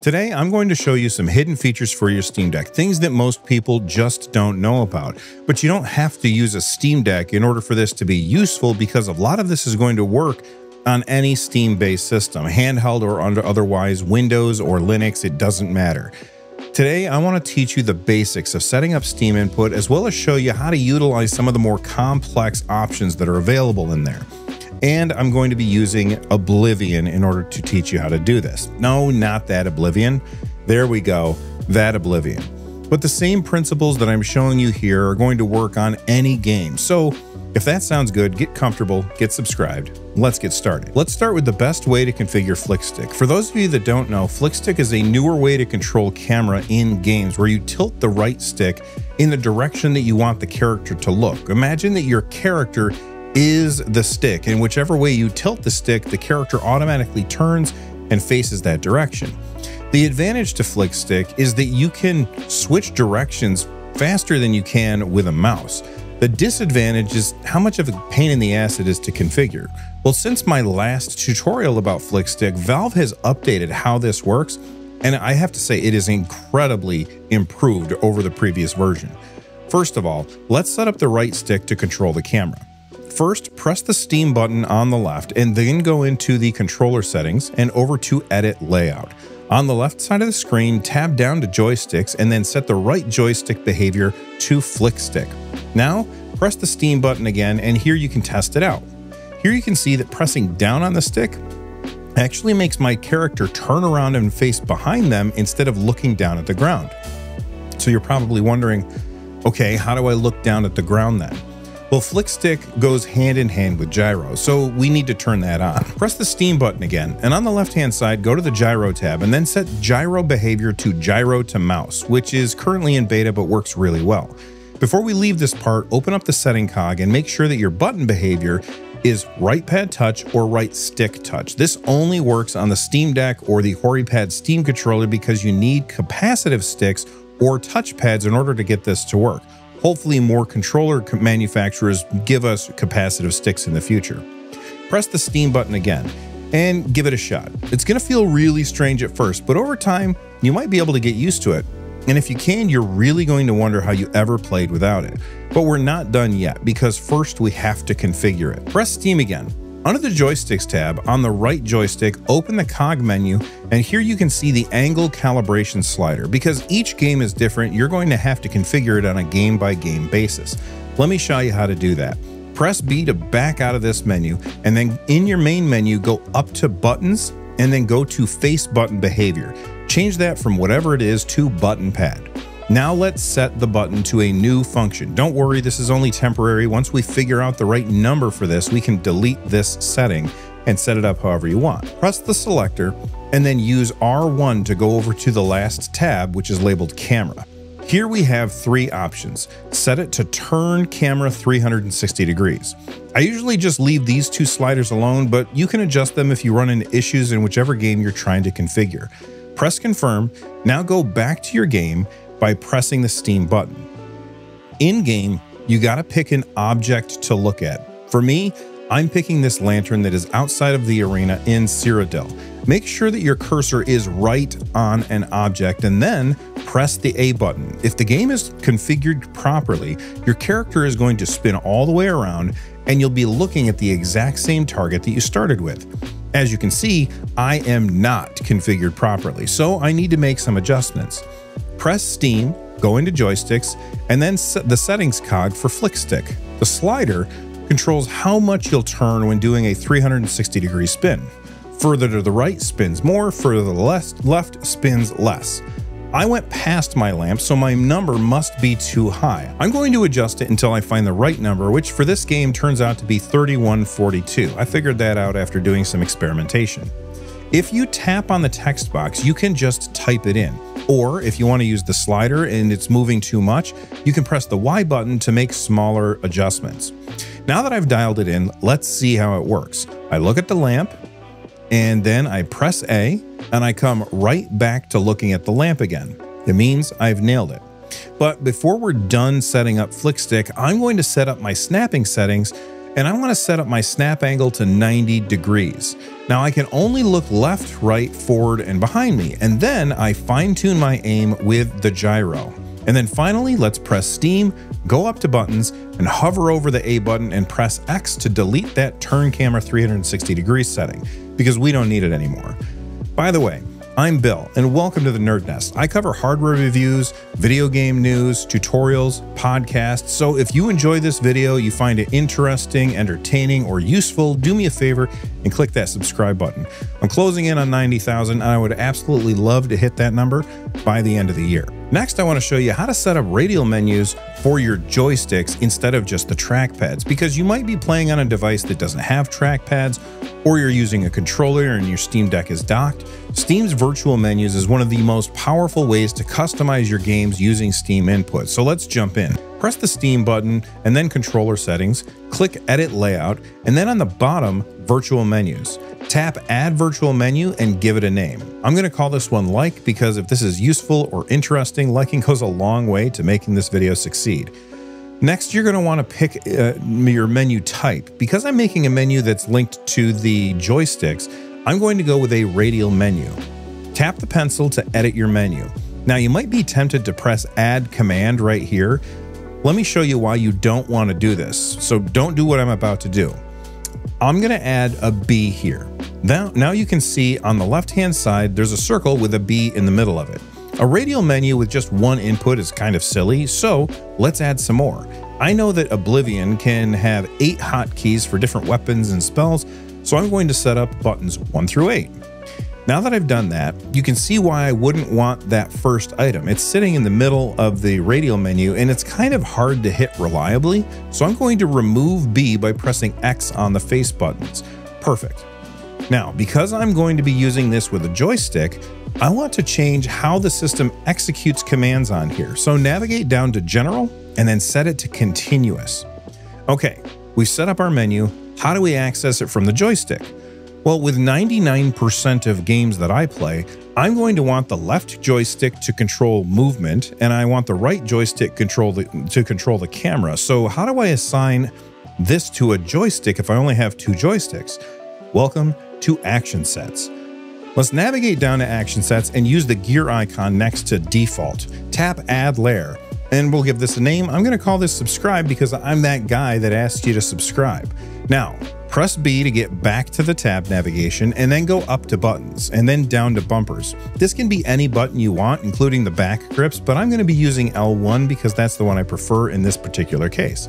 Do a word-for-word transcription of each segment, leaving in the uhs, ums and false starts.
Today, I'm going to show you some hidden features for your Steam Deck, things that most people just don't know about. But you don't have to use a Steam Deck in order for this to be useful, because a lot of this is going to work on any Steam-based system, handheld or under otherwise, Windows or Linux, it doesn't matter. Today, I want to teach you the basics of setting up Steam Input, as well as show you how to utilize some of the more complex options that are available in there. And I'm going to be using Oblivion in order to teach you how to do this. No, not that Oblivion. There we go, that Oblivion. But the same principles that I'm showing you here are going to work on any game. So if that sounds good, get comfortable, get subscribed. Let's get started. Let's start with the best way to configure Flick Stick. For those of you that don't know, Flick Stick is a newer way to control camera in games, where you tilt the right stick in the direction that you want the character to look. Imagine that your character is the stick, and whichever way you tilt the stick, the character automatically turns and faces that direction. The advantage to Flick Stick is that you can switch directions faster than you can with a mouse. The disadvantage is how much of a pain in the ass it is to configure. Well, since my last tutorial about Flick Stick, Valve has updated how this works, and I have to say it is incredibly improved over the previous version. First of all, let's set up the right stick to control the camera. First, press the Steam button on the left and then go into the controller settings and over to Edit Layout. On the left side of the screen, tab down to Joysticks and then set the right joystick behavior to Flick Stick. Now, press the Steam button again, and here you can test it out. Here you can see that pressing down on the stick actually makes my character turn around and face behind them instead of looking down at the ground. So you're probably wondering, okay, how do I look down at the ground then? Well, Flick Stick goes hand in hand with gyro, so we need to turn that on. Press the Steam button again, and on the left-hand side, go to the gyro tab and then set gyro behavior to gyro to mouse, which is currently in beta but works really well. Before we leave this part, open up the setting cog and make sure that your button behavior is right pad touch or right stick touch. This only works on the Steam Deck or the HoriPad Steam controller because you need capacitive sticks or touch pads in order to get this to work. Hopefully more controller manufacturers give us capacitive sticks in the future. Press the Steam button again and give it a shot. It's gonna feel really strange at first, but over time, you might be able to get used to it. And if you can, you're really going to wonder how you ever played without it. But we're not done yet, because first we have to configure it. Press Steam again. Under the Joysticks tab, on the right joystick, open the cog menu, and here you can see the angle calibration slider. Because each game is different, you're going to have to configure it on a game-by-game basis. Let me show you how to do that. Press B to back out of this menu, and then in your main menu, go up to buttons, and then go to face button behavior. Change that from whatever it is to button pad. Now let's set the button to a new function. Don't worry, this is only temporary. Once we figure out the right number for this, we can delete this setting and set it up however you want. Press the selector and then use R one to go over to the last tab, which is labeled camera. Here we have three options. Set it to turn camera three hundred sixty degrees. I usually just leave these two sliders alone, but you can adjust them if you run into issues in whichever game you're trying to configure. Press confirm. Now go back to your game by pressing the Steam button. In game, you gotta pick an object to look at. For me, I'm picking this lantern that is outside of the arena in Cyrodiil. Make sure that your cursor is right on an object and then press the A button. If the game is configured properly, your character is going to spin all the way around and you'll be looking at the exact same target that you started with. As you can see, I am not configured properly, so I need to make some adjustments. Press Steam, go into Joysticks, and then set the settings cog for Flick Stick. The slider controls how much you'll turn when doing a three hundred sixty degree spin. Further to the right spins more, further to the left, left spins less. I went past my lamp, so my number must be too high. I'm going to adjust it until I find the right number, which for this game turns out to be thirty-one forty-two. I figured that out after doing some experimentation. If you tap on the text box, you can just type it in. Or if you want to use the slider and it's moving too much, you can press the Y button to make smaller adjustments. Now that I've dialed it in, let's see how it works. I look at the lamp and then I press A and I come right back to looking at the lamp again. It means I've nailed it. But before we're done setting up Flick Stick, I'm going to set up my snapping settings and I want to set up my snap angle to ninety degrees. Now I can only look left, right, forward, and behind me, and then I fine-tune my aim with the gyro. And then finally, let's press Steam, go up to buttons, and hover over the A button and press X to delete that turn camera three hundred sixty degree setting, because we don't need it anymore. By the way, I'm Bill, and welcome to the Nerd Nest. I cover hardware reviews, video game news, tutorials, podcasts, so if you enjoy this video, you find it interesting, entertaining, or useful, do me a favor and click that subscribe button. I'm closing in on ninety thousand, and I would absolutely love to hit that number by the end of the year. Next, I want to show you how to set up radial menus for your joysticks instead of just the trackpads, because you might be playing on a device that doesn't have trackpads, or you're using a controller and your Steam Deck is docked. Steam's virtual menus is one of the most powerful ways to customize your games using Steam Input. So let's jump in. Press the Steam button and then controller settings, click edit layout, and then on the bottom, virtual menus. Tap add virtual menu and give it a name. I'm gonna call this one like, because if this is useful or interesting, liking goes a long way to making this video succeed. Next, you're gonna wanna pick uh, your menu type. Because I'm making a menu that's linked to the joysticks, I'm going to go with a radial menu. Tap the pencil to edit your menu. Now you might be tempted to press add command right here. Let me show you why you don't wanna do this. So don't do what I'm about to do. I'm gonna add a B here. Now, now you can see on the left-hand side, there's a circle with a B in the middle of it. A radial menu with just one input is kind of silly, so let's add some more. I know that Oblivion can have eight hotkeys for different weapons and spells, so I'm going to set up buttons one through eight. Now that I've done that, you can see why I wouldn't want that first item. It's sitting in the middle of the radial menu and it's kind of hard to hit reliably. So I'm going to remove B by pressing X on the face buttons. Perfect. Now, because I'm going to be using this with a joystick, I want to change how the system executes commands on here. So navigate down to General and then set it to Continuous. Okay, we've set up our menu. How do we access it from the joystick? Well, with ninety-nine percent of games that I play, I'm going to want the left joystick to control movement, and I want the right joystick control the, to control the camera. So how do I assign this to a joystick if I only have two joysticks? Welcome to Action Sets. Let's navigate down to Action Sets and use the gear icon next to Default. Tap Add Layer, and we'll give this a name. I'm gonna call this Subscribe because I'm that guy that asks you to subscribe. Now, press B to get back to the tab navigation and then go up to buttons and then down to bumpers. This can be any button you want, including the back grips, but I'm going to be using L one because that's the one I prefer in this particular case.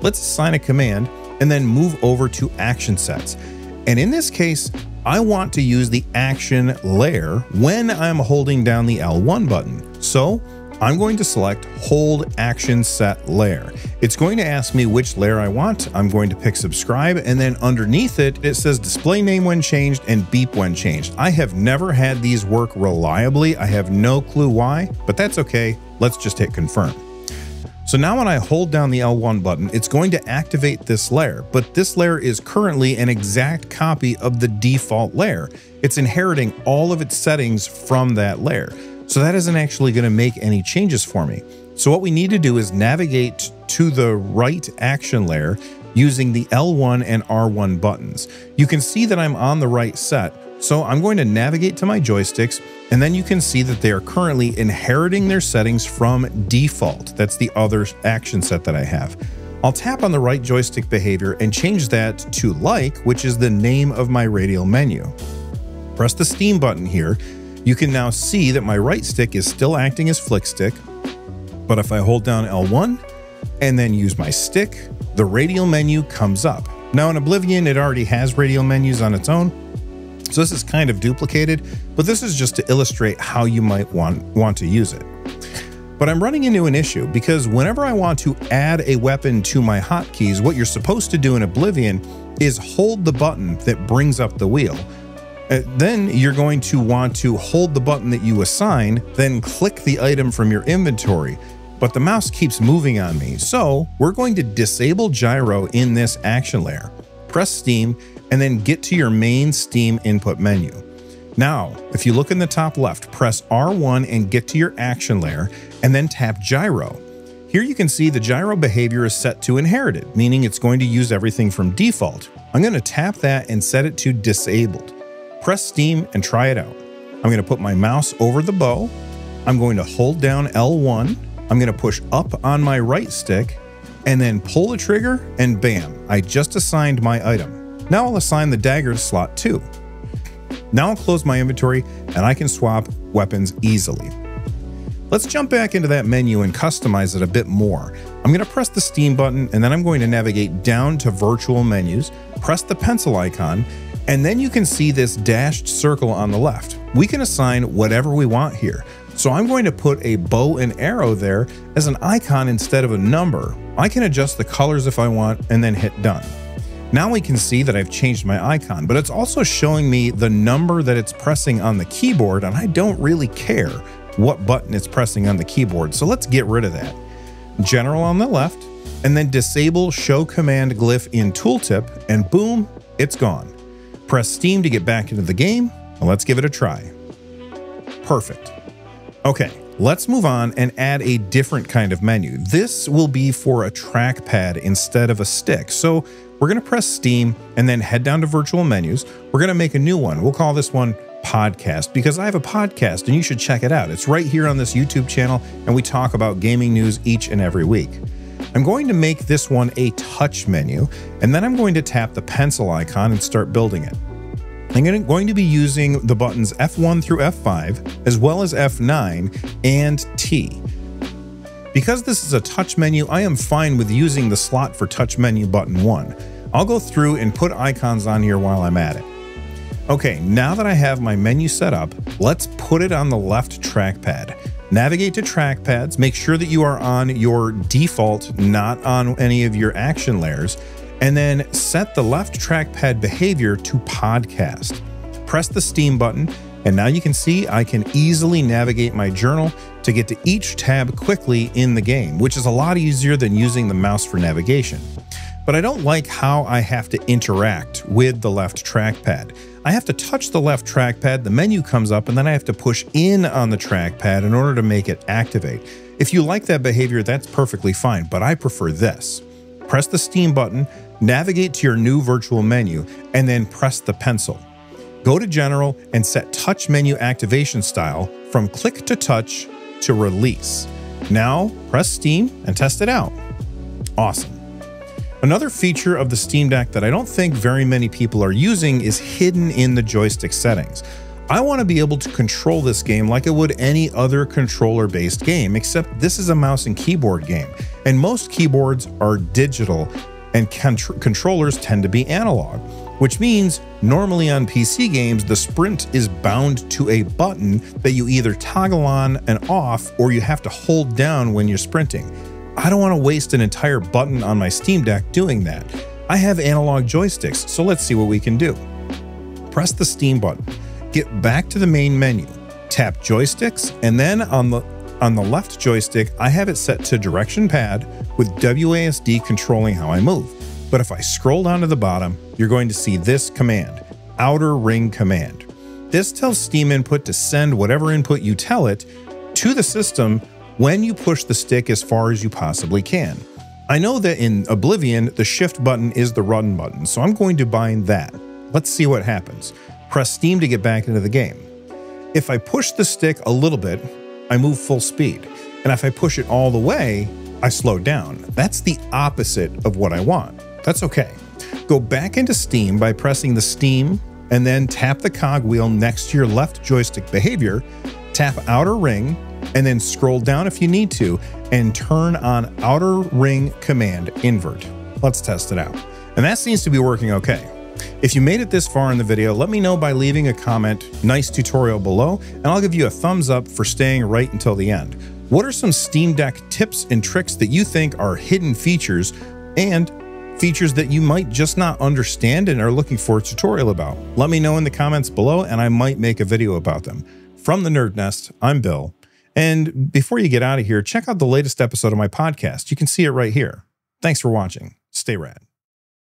Let's assign a command and then move over to action sets. And in this case, I want to use the action layer when I'm holding down the L one button. So I'm going to select Hold Action Set Layer. It's going to ask me which layer I want. I'm going to pick Subscribe, and then underneath it, it says Display Name When Changed and Beep When Changed. I have never had these work reliably. I have no clue why, but that's okay. Let's just hit Confirm. So now when I hold down the L one button, it's going to activate this layer, but this layer is currently an exact copy of the default layer. It's inheriting all of its settings from that layer. So that isn't actually going to make any changes for me. So what we need to do is navigate to the right action layer using the L one and R one buttons. You can see that I'm on the right set. So I'm going to navigate to my joysticks, and then you can see that they are currently inheriting their settings from default. That's the other action set that I have. I'll tap on the right joystick behavior and change that to like, which is the name of my radial menu. Press the Steam button here. You can now see that my right stick is still acting as Flick Stick, but if I hold down L one and then use my stick, the radial menu comes up. Now in Oblivion, it already has radial menus on its own, so this is kind of duplicated, but this is just to illustrate how you might want, want to use it. But I'm running into an issue because whenever I want to add a weapon to my hotkeys, what you're supposed to do in Oblivion is hold the button that brings up the wheel. Uh, then you're going to want to hold the button that you assign, then click the item from your inventory. But the mouse keeps moving on me, so we're going to disable gyro in this action layer. Press Steam and then get to your main Steam input menu. Now, if you look in the top left, press R one and get to your action layer and then tap gyro. Here you can see the gyro behavior is set to inherited, meaning it's going to use everything from default. I'm going to tap that and set it to disabled. Press Steam and try it out. I'm going to put my mouse over the bow. I'm going to hold down L one. I'm going to push up on my right stick and then pull the trigger, and bam, I just assigned my item. Now I'll assign the dagger to slot two. Now I'll close my inventory and I can swap weapons easily. Let's jump back into that menu and customize it a bit more. I'm going to press the Steam button and then I'm going to navigate down to virtual menus, press the pencil icon, and then you can see this dashed circle on the left. We can assign whatever we want here. So I'm going to put a bow and arrow there as an icon instead of a number. I can adjust the colors if I want and then hit done. Now we can see that I've changed my icon, but it's also showing me the number that it's pressing on the keyboard, and I don't really care what button it's pressing on the keyboard, so let's get rid of that. General on the left, and then disable Show Command Glyph in Tooltip, and boom, it's gone. Press Steam to get back into the game, and let's give it a try. Perfect. Okay, let's move on and add a different kind of menu. This will be for a trackpad instead of a stick, so we're going to press Steam and then head down to virtual menus. We're going to make a new one. We'll call this one Podcast because I have a podcast and you should check it out. It's right here on this YouTube channel and we talk about gaming news each and every week. I'm going to make this one a touch menu and then I'm going to tap the pencil icon and start building it. I'm going to be using the buttons F one through F five as well as F nine and T. Because this is a touch menu, I am fine with using the slot for touch menu button one. I'll go through and put icons on here while I'm at it. Okay, now that I have my menu set up, let's put it on the left trackpad. Navigate to trackpads, make sure that you are on your default, not on any of your action layers, and then set the left trackpad behavior to podcast. Press the Steam button, and now you can see I can easily navigate my journal to get to each tab quickly in the game, which is a lot easier than using the mouse for navigation. But I don't like how I have to interact with the left trackpad. I have to touch the left trackpad, the menu comes up, and then I have to push in on the trackpad in order to make it activate. If you like that behavior, that's perfectly fine, but I prefer this. Press the Steam button, navigate to your new virtual menu, and then press the pencil. Go to General and set Touch Menu Activation Style from Click to Touch to Release. Now, press Steam and test it out. Awesome. Another feature of the Steam Deck that I don't think very many people are using is hidden in the joystick settings. I want to be able to control this game like I would any other controller-based game, except this is a mouse and keyboard game, and most keyboards are digital, and contr- controllers tend to be analog, which means normally on P C games, the sprint is bound to a button that you either toggle on and off or you have to hold down when you're sprinting. I don't want to waste an entire button on my Steam Deck doing that. I have analog joysticks, so let's see what we can do. Press the Steam button, get back to the main menu, tap joysticks, and then on the on the left joystick, I have it set to direction pad with W A S D controlling how I move. But if I scroll down to the bottom, you're going to see this command, outer ring command. This tells Steam Input to send whatever input you tell it to the system when you push the stick as far as you possibly can. I know that in Oblivion, the shift button is the run button, so I'm going to bind that. Let's see what happens. Press Steam to get back into the game. If I push the stick a little bit, I move full speed. And if I push it all the way, I slow down. That's the opposite of what I want. That's okay. Go back into Steam by pressing the Steam and then tap the cogwheel next to your left joystick behavior, tap outer ring, and then scroll down if you need to and turn on outer ring command invert. Let's test it out. And that seems to be working okay. If you made it this far in the video, let me know by leaving a comment, nice tutorial below, and I'll give you a thumbs up for staying right until the end. What are some Steam Deck tips and tricks that you think are hidden features and features that you might just not understand and are looking for a tutorial about? Let me know in the comments below and I might make a video about them. From the Nerd Nest, I'm Bill. And before you get out of here, check out the latest episode of my podcast. You can see it right here. Thanks for watching. Stay rad.